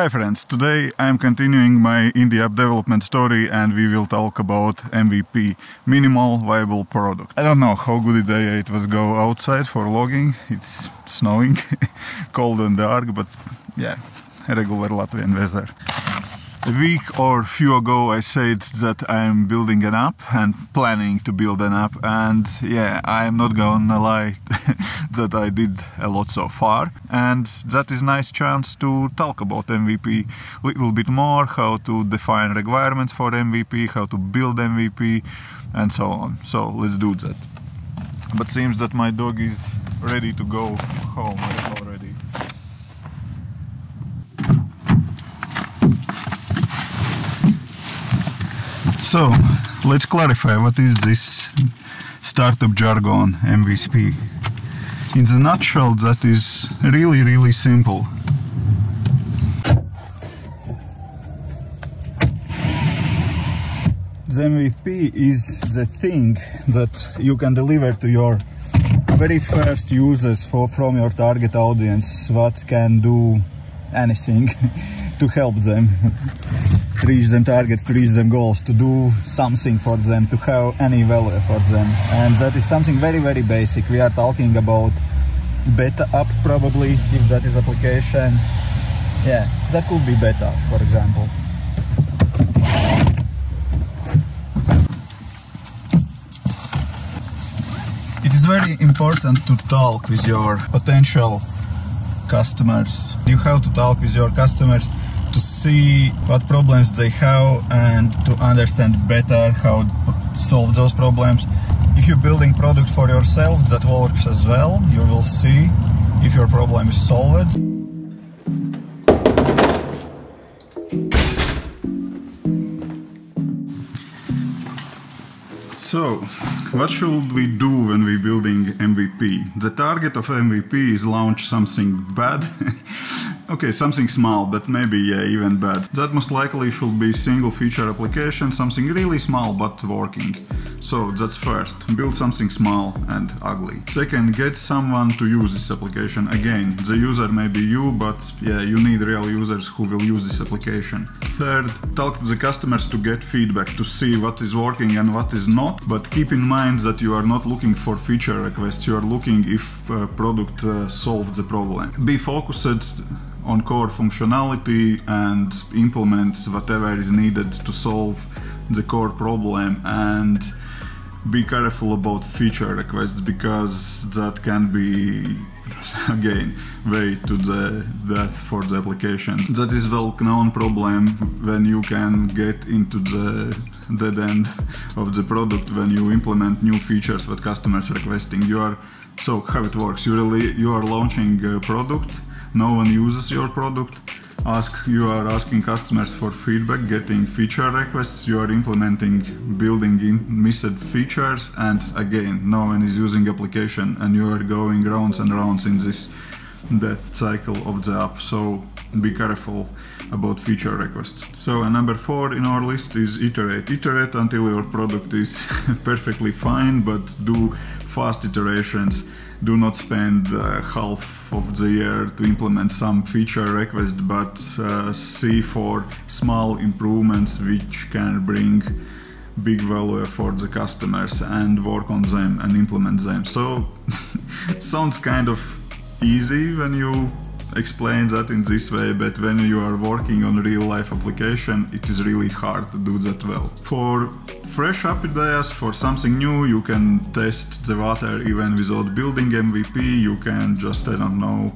Hi friends, today I'm continuing my indie app development story and we will talk about MVP, minimal viable product. I don't know how good a day it was go outside for logging, it's snowing, cold and dark, but yeah, regular Latvian weather. A week or few ago I said that I'm building an app and planning to build an app, and yeah, I'm not gonna lie that I did a lot so far, and that is nice chance to talk about MVP a little bit more, how to define requirements for MVP, how to build MVP and so on. So let's do that. But seems that my dog is ready to go home already. So let's clarify what is this startup jargon MVP. In the nutshell, that is really simple. The MVP is the thing that you can deliver to your very first users from your target audience, what can do anything to help them reach them targets, to reach them goals, to do something for them, to have any value for them. And that is something very basic. We are talking about beta app probably, if that is application. Yeah, that could be beta, for example. It is very important to talk with your potential customers. You have to talk with your customers to see what problems they have and to understand better how to solve those problems. If you're building product for yourself, that works as well. You will see if your problem is solved. So, what should we do when we're building MVP? The target of MVP is launch something bad. Okay, something small, but maybe yeah, even bad. That most likely should be single feature application, something really small but working. So that's first, build something small and ugly. Second, get someone to use this application. Again, the user may be you, but yeah, you need real users who will use this application. Third, talk to the customers to get feedback, to see what is working and what is not. But keep in mind that you are not looking for feature requests, you are looking if product solves the problem. Be focused on core functionality and implement whatever is needed to solve the core problem, and be careful about feature requests because that can be again way to the death for the application. That is well-known problem when you can get into the dead end of the product when you implement new features that customers are requesting. So how it works, you are launching a product, no one uses your product, you are asking customers for feedback, getting feature requests, you are implementing, building in missed features, and again, no one is using application, and you are going rounds and rounds in this death cycle of the app, so be careful about feature requests. So number four in our list is iterate. Iterate until your product is perfectly fine, but do fast iterations. Do not spend half of the year to implement some feature request, but see for small improvements which can bring big value for the customers and work on them and implement them. So sounds kind of easy when you explain that in this way, but when you are working on real life application, it is really hard to do that well. For fresh app ideas, for something new, you can test the water even without building MVP. You can just, I don't know,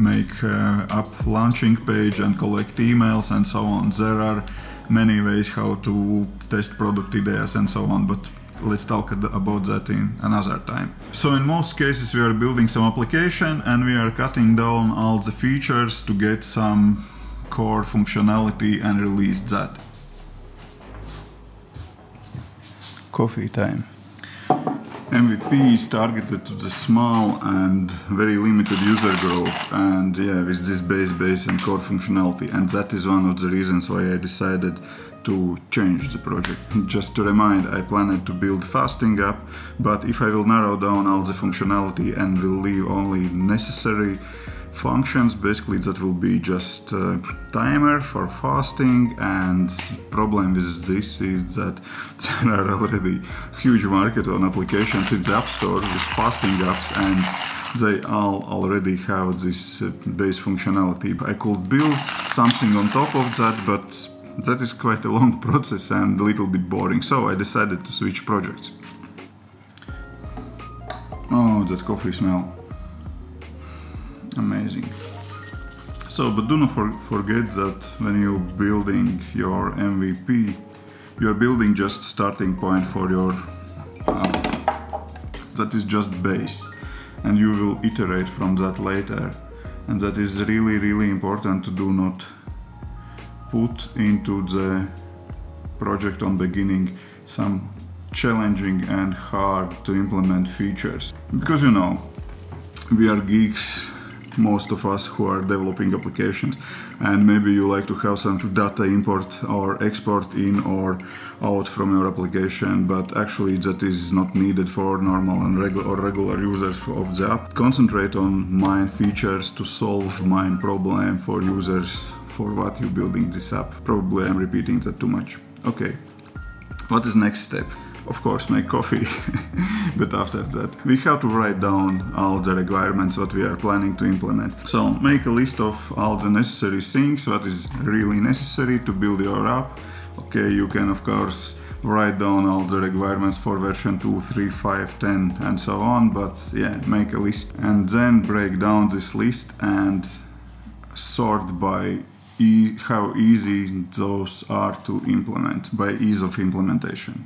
make app launching page and collect emails and so on. There are many ways how to test product ideas and so on, but let's talk about that in another time. So in most cases we are building some application and we are cutting down all the features to get some core functionality and release that. Coffee time. MVP is targeted to the small and very limited user group, and yeah, with this base and core functionality, and that is one of the reasons why I decided to change the project. Just to remind, I planned to build fasting app, but if I will narrow down all the functionality and will leave only necessary, functions. Basically that will be just a timer for fasting, and problem with this is that there are already huge market on applications in the App Store with fasting apps, and they all already have this base functionality. I could build something on top of that, but that is quite a long process and a little bit boring, so I decided to switch projects. Oh, that coffee smell. Amazing. So, but do not forget that when you're building your MVP, you're building just starting point for your that is just base, and you will iterate from that later, and that is really, really important to do not put into the project on beginning some challenging and hard to implement features, because you know, we are geeks, most of us who are developing applications, and maybe you like to have some data import or export in or out from your application, but actually that is not needed for normal and regular users of the app. Concentrate on main features to solve main problem for users for what you're building this app. Probably I'm repeating that too much. Okay, what is next step? Of course, make coffee, but after that we have to write down all the requirements what we are planning to implement. So make a list of all the necessary things, what is really necessary to build your app. Okay, you can of course write down all the requirements for version 2, 3, 5, 10 and so on, but yeah, make a list and then break down this list and sort by how easy those are to implement, by ease of implementation.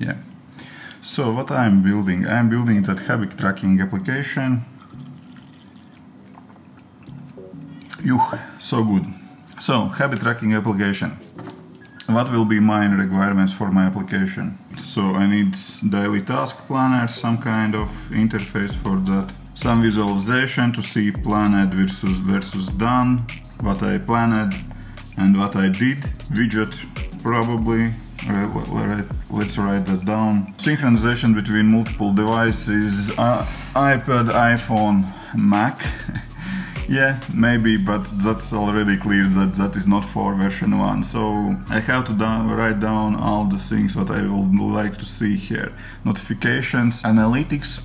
Yeah. So what I'm building that habit tracking application. So good. So habit tracking application. What will be my requirements for my application? So I need daily task planner, some kind of interface for that, some visualization to see planned versus done, what I planned and what I did, widget probably. Let's write that down. Synchronization between multiple devices, iPad, iPhone, Mac. Yeah, maybe, but that's already clear that that is not for version 1. So I have to write down all the things that I would like to see here. Notifications, analytics,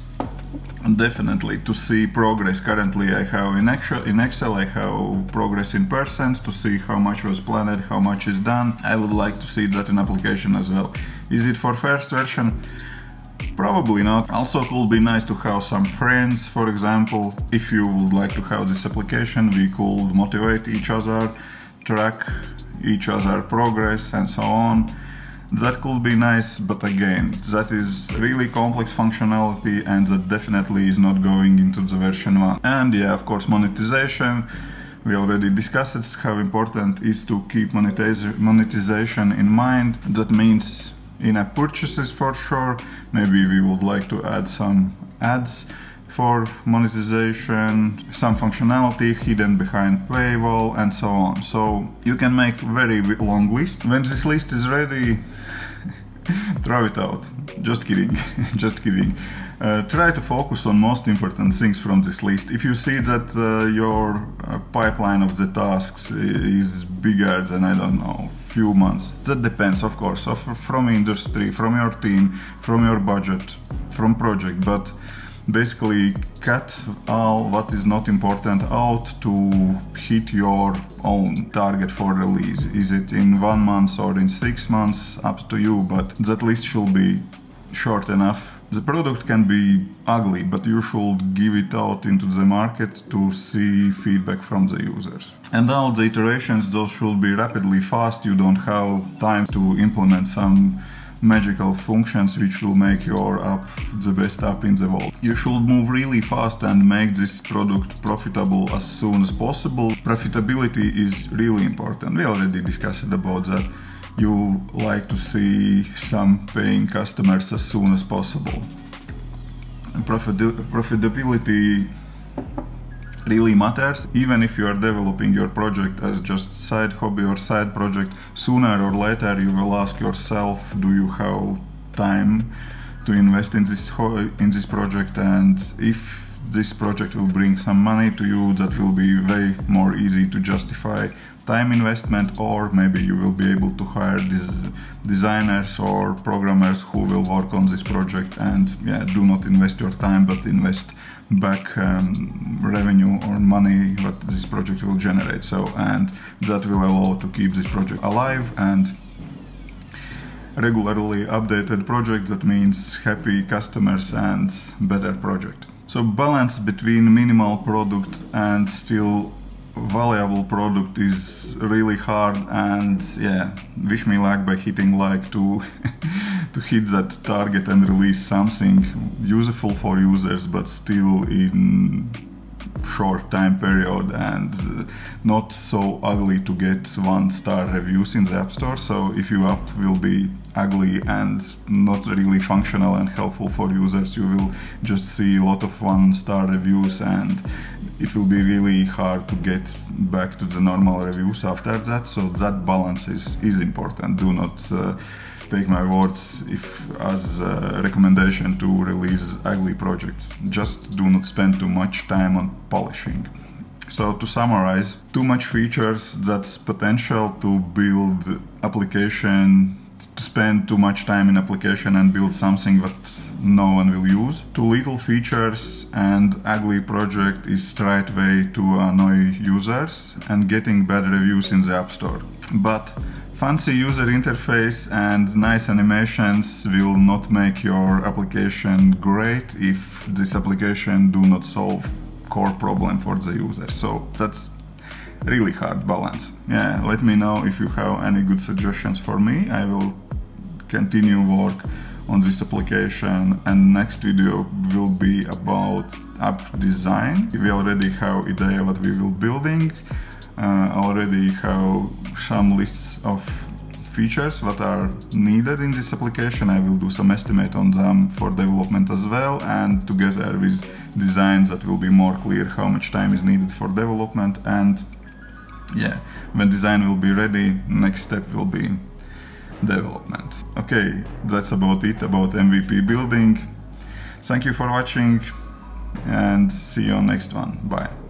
definitely to see progress. Currently I have in Excel, I have progress in percents to see how much was planned, how much is done. I would like to see that in application as well. Is it for first version? Probably not. Also could be nice to have some friends, for example. If you would like to have this application, we could motivate each other, track each other progress and so on. That could be nice, but again, that is really complex functionality and that definitely is not going into the version 1. And yeah, of course, monetization. We already discussed how important it is to keep monetization in mind. That means in-app purchases for sure. Maybe we would like to add some ads for monetization, some functionality hidden behind paywall and so on. So you can make very long list. When this list is ready, throw it out. Just kidding, just kidding. Try to focus on most important things from this list. If you see that your pipeline of the tasks is bigger than, I don't know, few months, that depends, of course, from industry, from your team, from your budget, from project, but basically cut all what is not important out to hit your own target for release. Is it in 1 month or in 6 months? Up to you, but that list should be short enough. The product can be ugly, but you should give it out into the market to see feedback from the users. And all the iterations, those should be rapidly fast. You don't have time to implement some magical functions which will make your app the best app in the world. You should move really fast and make this product profitable as soon as possible. Profitability is really important. We already discussed about that. You like to see some paying customers as soon as possible. Profitability really matters. Even if you are developing your project as just side hobby or side project, sooner or later you will ask yourself, do you have time to invest in this project, and if this project will bring some money to you, that will be way more easy to justify time investment, or maybe you will be able to hire these designers or programmers who will work on this project, and yeah, do not invest your time but invest back revenue or money that this project will generate. So, and that will allow to keep this project alive and regularly updated project. That means happy customers and better project. So balance between minimal product and still valuable product is really hard, and yeah, wish me luck by hitting like to hit that target and release something useful for users, but still in short time period and not so ugly to get 1-star reviews in the App Store. So if your app will be ugly and not really functional and helpful for users, you will just see a lot of 1-star reviews, and it will be really hard to get back to the normal reviews after that. So that balance is important. Do not take my words as a recommendation to release ugly projects. Just do not spend too much time on polishing. So to summarize, too much features, that's potential to build application, to spend too much time in application and build something that no one will use. Too little features and ugly project is straight way to annoy users and getting bad reviews in the App Store. But fancy user interface and nice animations will not make your application great if this application do not solve core problem for the user. So that's really hard balance. Yeah, let me know if you have any good suggestions for me. I will continue work on this application, and next video will be about app design. We already have idea what we will building. Already have some lists of features that are needed in this application. I will do some estimate on them for development as well, and together with designs that will be more clear how much time is needed for development. And yeah, when design will be ready, next step will be development. Okay, that's about it about MVP building. Thank you for watching, and see you on next one. Bye.